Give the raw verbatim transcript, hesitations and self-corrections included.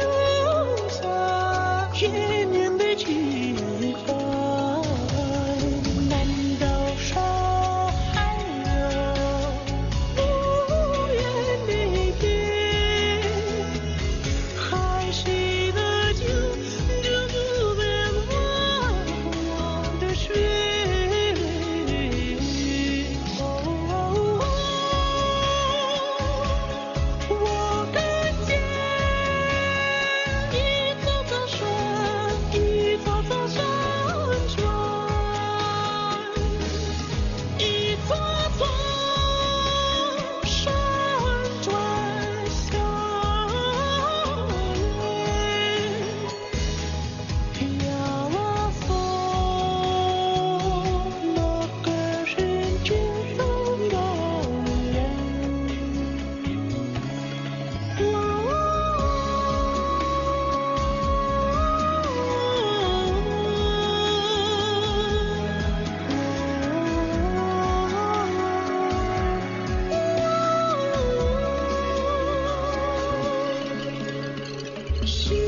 留下千年的情怀。难道说还有无言的天？还记得久久不变我的血。 是。